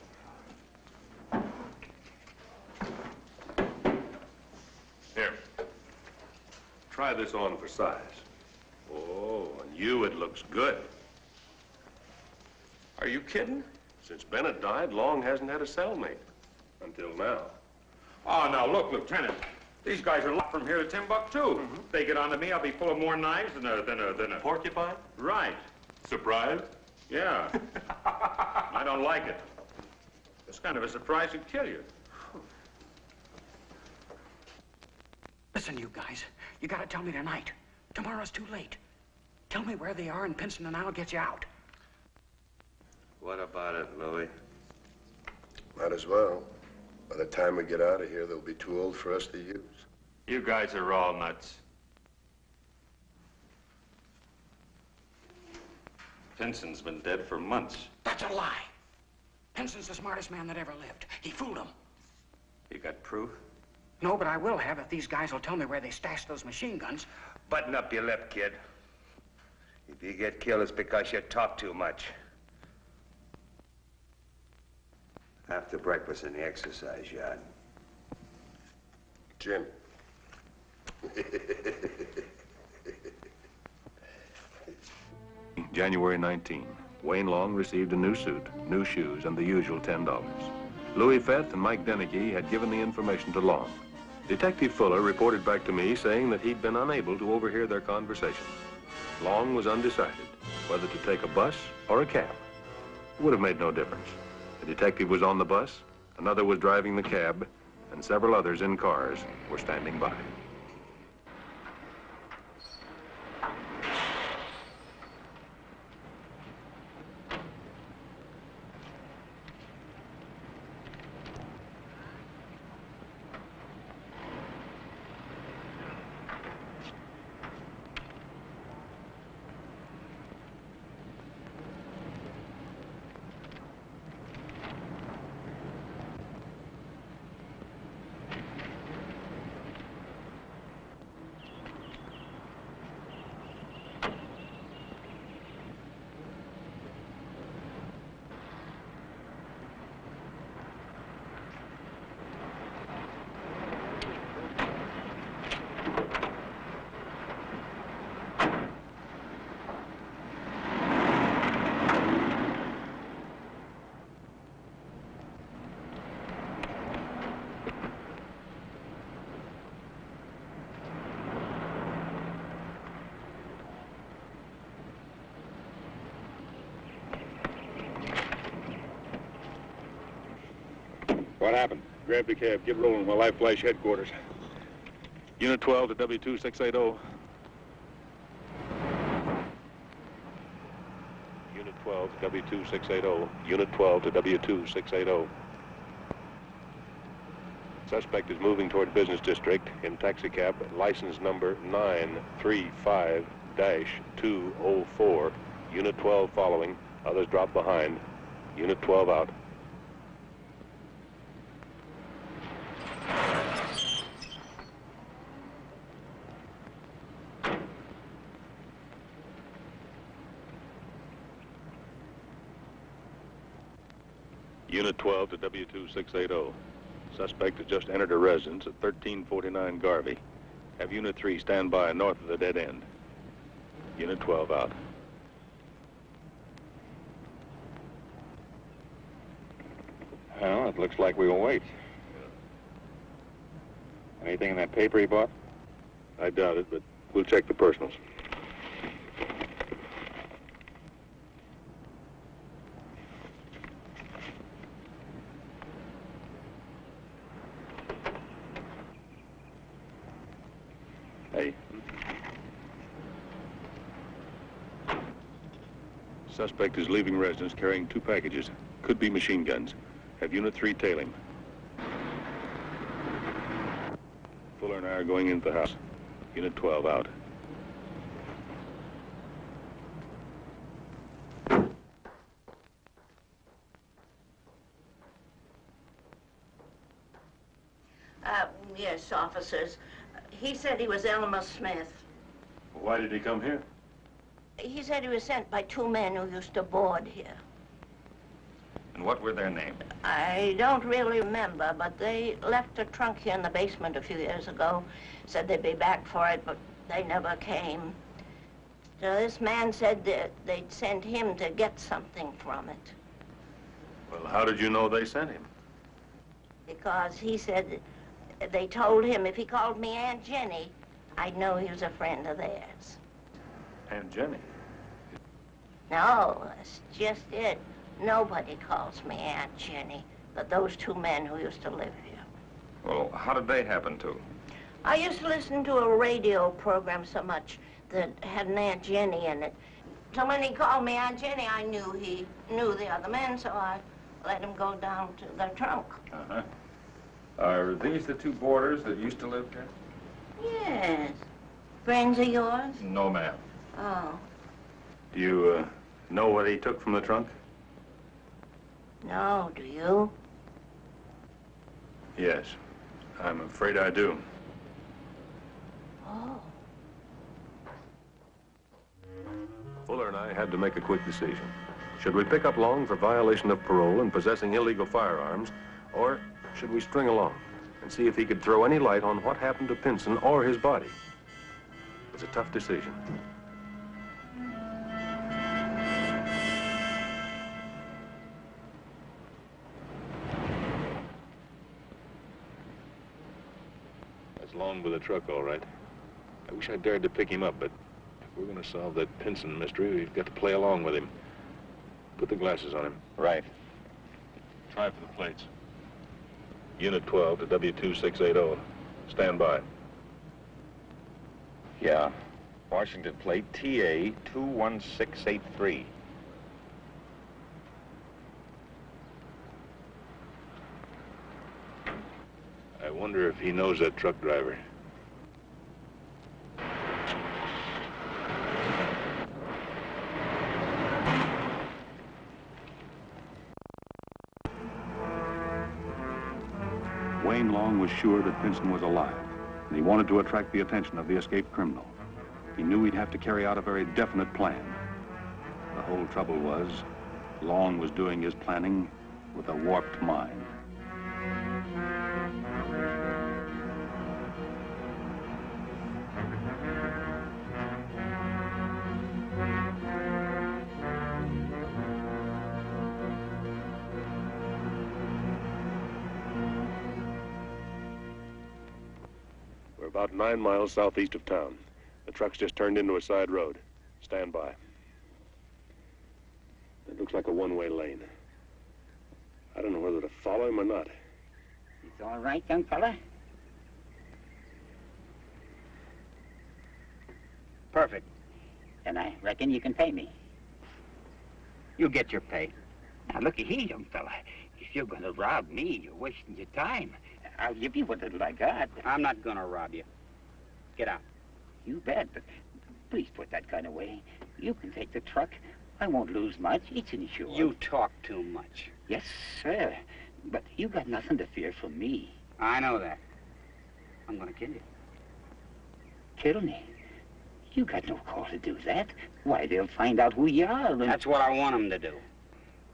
Try this on for size. Oh, on you it looks good. Are you kidding? Since Bennett died, Long hasn't had a cellmate. Until now. Oh, now look, Lieutenant. These guys are locked from here to Timbuktu. Mm-hmm. If they get onto me, I'll be full of more knives than a... than a... than a... porcupine? Right. Surprised? Yeah. I don't like it. It's kind of a surprise to kill you. Listen, you guys. You gotta tell me tonight. Tomorrow's too late. Tell me where they are and Pinson and I'll get you out. What about it, Louis? Might as well. By the time we get out of here, they'll be too old for us to use. You guys are all nuts. Pinson's been dead for months. That's a lie. Pinson's the smartest man that ever lived. He fooled them. You got proof? No, but I will have if these guys will tell me where they stashed those machine guns. Button up your lip, kid. If you get killed, it's because you talk too much. After breakfast in the exercise yard. Jim. January nineteenth, Wayne Long received a new suit, new shoes, and the usual ten dollars. Louis Feth and Mike Denneke had given the information to Long. Detective Fuller reported back to me saying that he'd been unable to overhear their conversation. Long was undecided whether to take a bus or a cab. It would have made no difference. The detective was on the bus, another was driving the cab, and several others in cars were standing by. What happened? Grab the cab. Get rolling while I flash headquarters. Unit twelve to W two six eight zero. Unit twelve to W two six eight zero. Unit twelve to W two six eight zero. Suspect is moving toward business district in taxicab license number nine three five dash two oh four. Unit twelve following. Others drop behind. Unit twelve out. Unit twelve to W two six eight zero. Suspect has just entered a residence at thirteen forty-nine Garvey. Have Unit three stand by north of the dead end. Unit twelve out. Well, it looks like we will wait. Yeah. Anything in that paper he bought? I doubt it, but we'll check the personals. Suspect is leaving residence carrying two packages. Could be machine guns. Have Unit three tail him. Fuller and I are going into the house. Unit twelve out. Uh, yes, officers. He said he was Elmer Smith. Why did he come here? He said he was sent by two men who used to board here. And what were their names? I don't really remember, but they left a trunk here in the basement a few years ago. Said they'd be back for it, but They never came. So this man said that they'd send him to get something from it. Well, how did you know they sent him? Because he said they told him if he called me Aunt Jenny, I'd know he was a friend of theirs. Aunt Jenny? No, that's just it. Nobody calls me Aunt Jenny, but those two men who used to live here. Well, how did they happen to? I used to listen to a radio program so much that had an Aunt Jenny in it. So when he called me Aunt Jenny, I knew he knew the other men, so I let him go down to the trunk. Uh-huh. Are these the two boarders that used to live here? Yes. Friends of yours? No, ma'am. Oh. Do you uh, know what he took from the trunk? No, do you? Yes, I'm afraid I do. Oh. Fuller and I had to make a quick decision. Should we pick up Long for violation of parole and possessing illegal firearms, or should we string along and see if he could throw any light on what happened to Pinson or his body? It was a tough decision. That's Long with the truck, all right. I wish I dared to pick him up, but if we're going to solve that Pinson mystery, we've got to play along with him. Put the glasses on him. Right. Try for the plates. Unit twelve to W two six eight zero. Stand by. Yeah. Washington plate T A two one six eight three. I wonder if he knows that truck driver. Wayne Long was sure that Pinson was alive, and he wanted to attract the attention of the escaped criminal. He knew he'd have to carry out a very definite plan. The whole trouble was, Long was doing his planning with a warped mind. About nine miles southeast of town. The truck's just turned into a side road. Stand by. It looks like a one-way lane. I don't know whether to follow him or not. He's all right, young fella. Perfect. Then I reckon you can pay me. You'll get your pay. Now, looky here, young fella. If you're going to rob me, you're wasting your time. I'll give you what little I got. I'm not gonna rob you. Get out. You bet, but please put that gun away. You can take the truck. I won't lose much. It's insured. You talk too much. Yes, sir. But you got nothing to fear from me. I know that. I'm gonna kill you. Kill me? You got no call to do that. Why, they'll find out who you are. And... That's what I want them to do.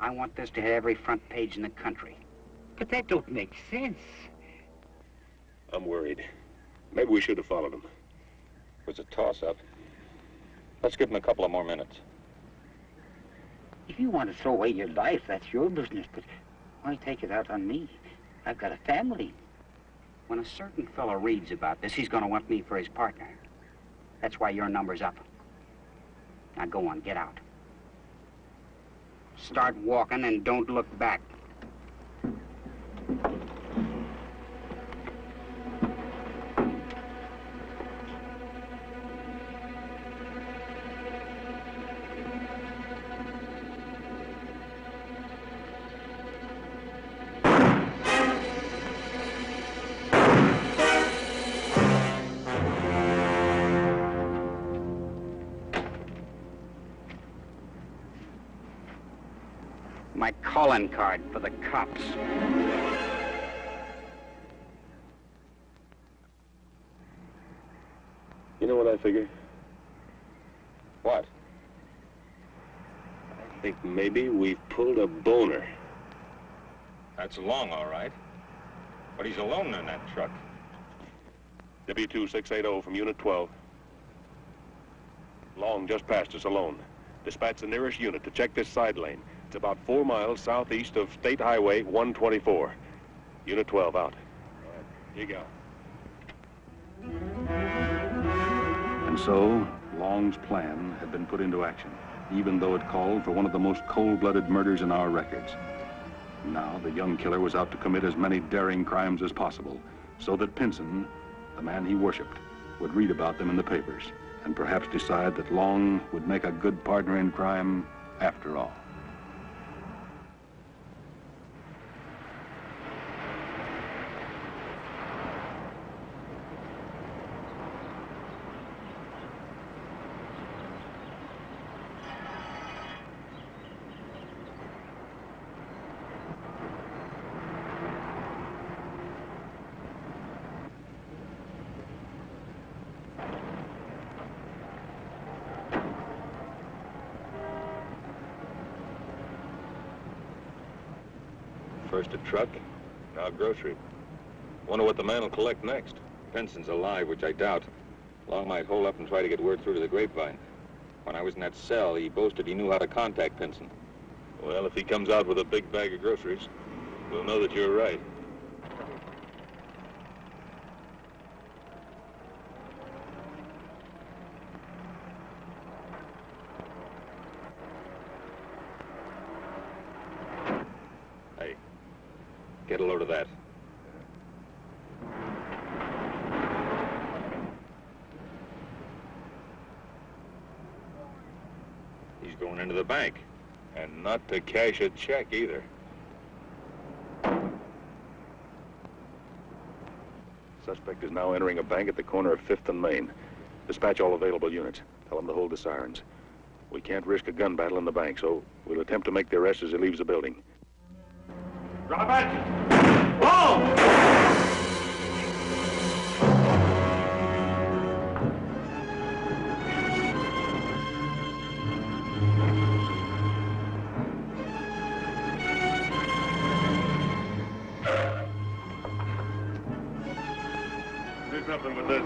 I want this to hit every front page in the country. But that don't make sense. I'm worried. Maybe we should have followed him. It was a toss-up. Let's give him a couple of more minutes. If you want to throw away your life, that's your business, but why take it out on me? I've got a family. When a certain fellow reads about this, he's going to want me for his partner. That's why your number's up. Now go on, get out. Start walking and don't look back. My calling card for the cops. You know what I figure? What? I think maybe we've pulled a boner. That's Long, all right. But he's alone in that truck. W two six eight zero from Unit twelve. Long just passed us alone. Dispatch the nearest unit to check this side lane. It's about four miles southeast of State Highway one twenty-four. Unit twelve out. All right, here you go. And so, Long's plan had been put into action, even though it called for one of the most cold-blooded murders in our records. Now, the young killer was out to commit as many daring crimes as possible, so that Pinson, the man he worshipped, would read about them in the papers and perhaps decide that Long would make a good partner in crime after all. First a truck, now a grocery. Wonder what the man will collect next. Pinson's alive, which I doubt. Long might hold up and try to get word through to the grapevine. When I was in that cell, he boasted he knew how to contact Pinson. Well, if he comes out with a big bag of groceries, we'll know that you're right. Get a load of that. He's going into the bank. And not to cash a check either. Suspect is now entering a bank at the corner of fifth and Main. Dispatch all available units. Tell them to hold the sirens. We can't risk a gun battle in the bank, so we'll attempt to make the arrest as he leaves the building. Drop at you! Long! Do something with this.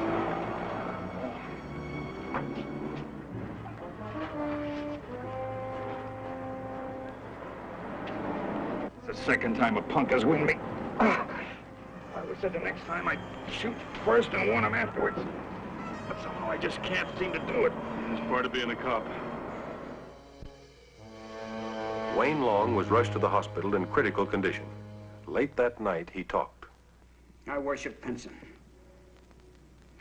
It's the second time a punk has winged me. I said the next time I'd shoot first and warn him afterwards. But somehow I just can't seem to do it. It's part of being a cop. Wayne Long was rushed to the hospital in critical condition. Late that night, he talked. I worship Pinson.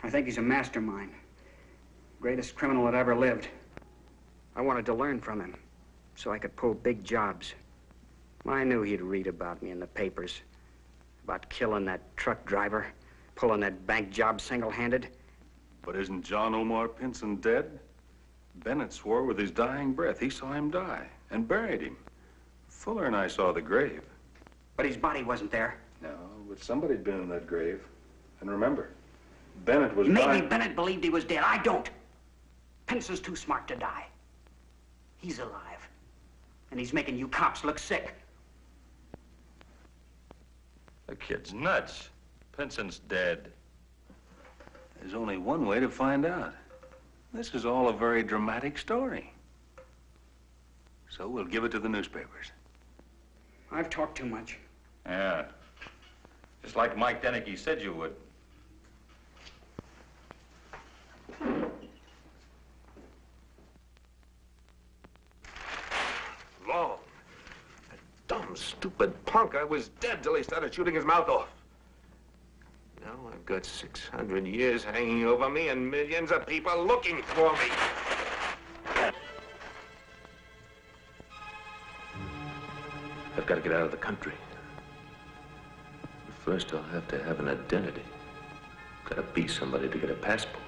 I think he's a mastermind. Greatest criminal that ever lived. I wanted to learn from him so I could pull big jobs. I knew he'd read about me in the papers. About killing that truck driver, pulling that bank job single-handed. But isn't John Omar Pinson dead? Bennett swore with his dying breath he saw him die and buried him. Fuller and I saw the grave. But his body wasn't there. No, but somebody'd been in that grave. And remember, Bennett was Maybe dying. Bennett believed he was dead. I don't. Pinson's too smart to die. He's alive. And he's making you cops look sick. The kid's nuts. Pinson's dead. There's only one way to find out. This is all a very dramatic story. So we'll give it to the newspapers. I've talked too much. Yeah. Just like Mike Denneke said you would. Long. Dumb, stupid punk. I was dead till he started shooting his mouth off. Now I've got six hundred years hanging over me and millions of people looking for me. I've got to get out of the country. First, I'll have to have an identity. Got to be somebody to get a passport.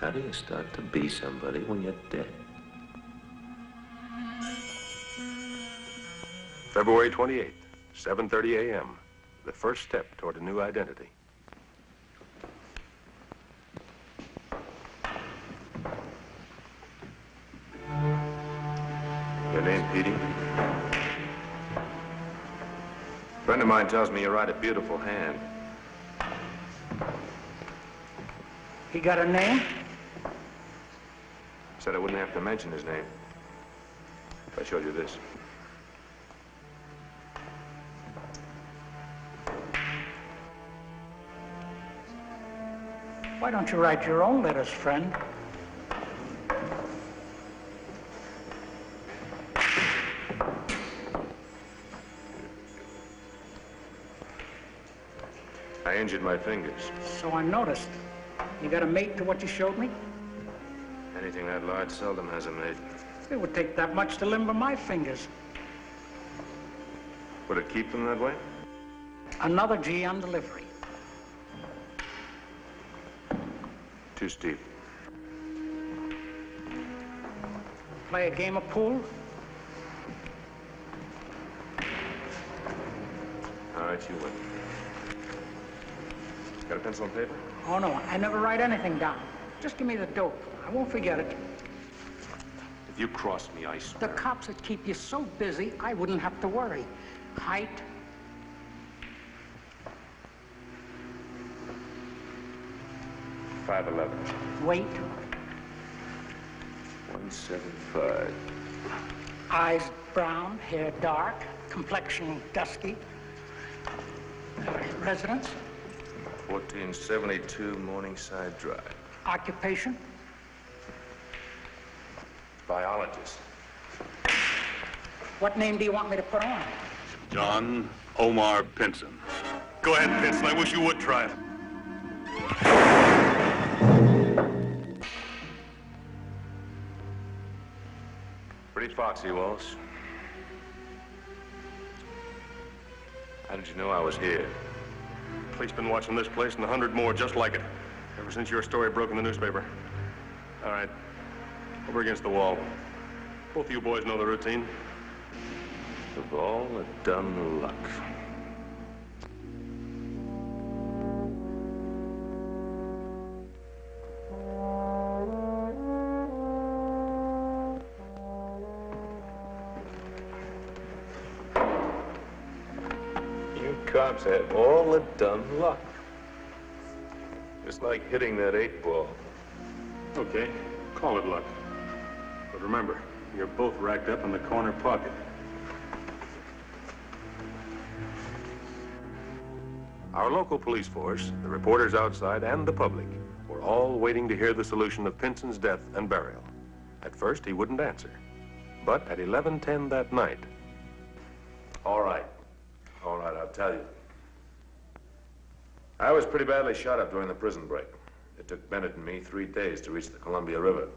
How do you start to be somebody when you're dead? February twenty-eighth, seven thirty a m The first step toward a new identity. Your name, Petey? A friend of mine tells me you write a beautiful hand. He got a name? Said I wouldn't have to mention his name if I showed you this. Why don't you write your own letters, friend? I injured my fingers. So I noticed. You got a mate to what you showed me? Anything that large seldom has a mate. It would take that much to limber my fingers. Would it keep them that way? Another G on delivery. Too steep. Play a game of pool? All right, you win. Got a pencil and paper? Oh, no, I never write anything down. Just give me the dope. I won't forget it. If you cross me, I swear. The cops would keep you so busy, I wouldn't have to worry. Height. five eleven. Weight? one seventy-five. Eyes brown, hair dark, complexion dusky. Residence? fourteen seventy-two Morningside Drive. Occupation? Biologist. What name do you want me to put on? John Omar Pinson. Go ahead, Pinson. I wish you would try it. Pretty foxy, Walsh. How did you know I was here? The police been watching this place and a hundred more just like it, ever since your story broke in the newspaper. All right, over against the wall. Both of you boys know the routine. Of all the dumb luck. Cops have all the dumb luck. It's like hitting that eight ball. Okay, call it luck. But remember, you're both racked up in the corner pocket. Our local police force, the reporters outside, and the public were all waiting to hear the solution of Pinson's death and burial. At first, he wouldn't answer. But at eleven ten that night... All right. All right, I'll tell you. I was pretty badly shot up during the prison break. It took Bennett and me three days to reach the Columbia River.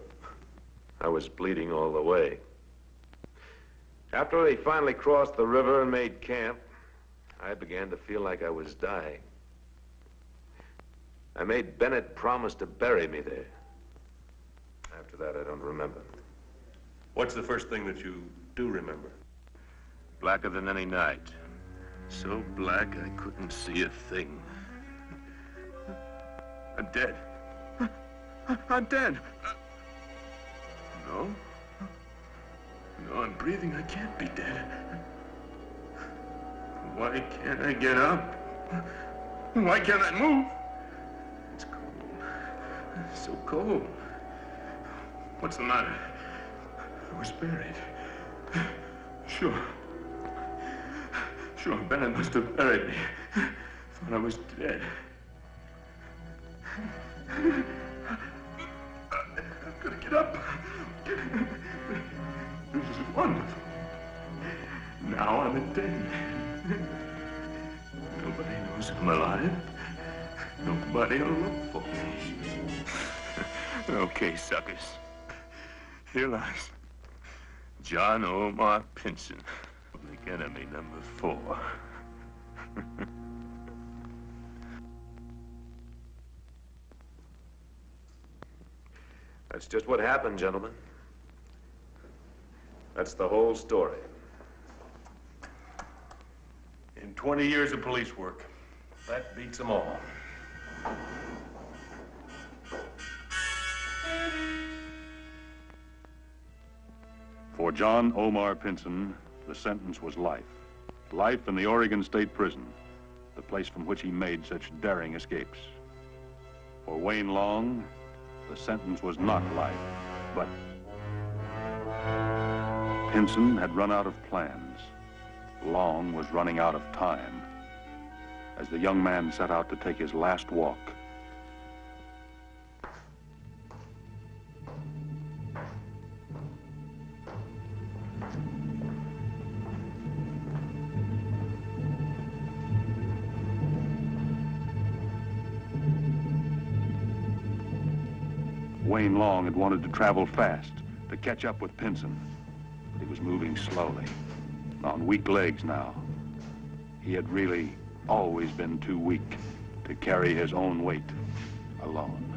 I was bleeding all the way. After they finally crossed the river and made camp, I began to feel like I was dying. I made Bennett promise to bury me there. After that, I don't remember. What's the first thing that you do remember? Blacker than any night. So black, I couldn't see a thing. I'm dead. I'm dead. No. No, I'm breathing. I can't be dead. Why can't I get up? Why can't I move? It's cold. It's so cold. What's the matter? I was buried. Sure. Sure, Bennett must have buried me. Thought I was dead. I'm gonna get up. This is wonderful. Now I'm a dead man. Nobody knows I'm alive. Nobody will look for me. Okay, suckers. Here lies John Omar Pinson. Enemy number four. That's just what happened, gentlemen. That's the whole story. In twenty years of police work, that beats them all. For John Omar Pinson, the sentence was life. Life in the Oregon State Prison, the place from which he made such daring escapes. For Wayne Long, the sentence was not life, but Pinson had run out of plans. Long was running out of time as the young man set out to take his last walk. Wayne Long had wanted to travel fast, to catch up with Pinson, but he was moving slowly, on weak legs now. He had really always been too weak to carry his own weight alone.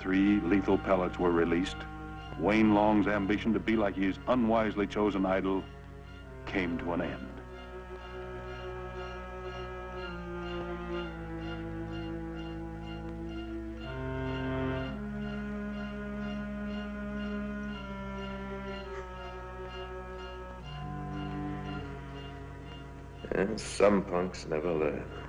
Three lethal pellets were released. Wayne Long's ambition to be like his unwisely chosen idol came to an end. And some punks never learn.